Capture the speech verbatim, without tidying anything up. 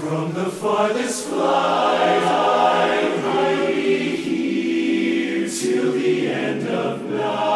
From the farthest flight I'll be here till the end of night.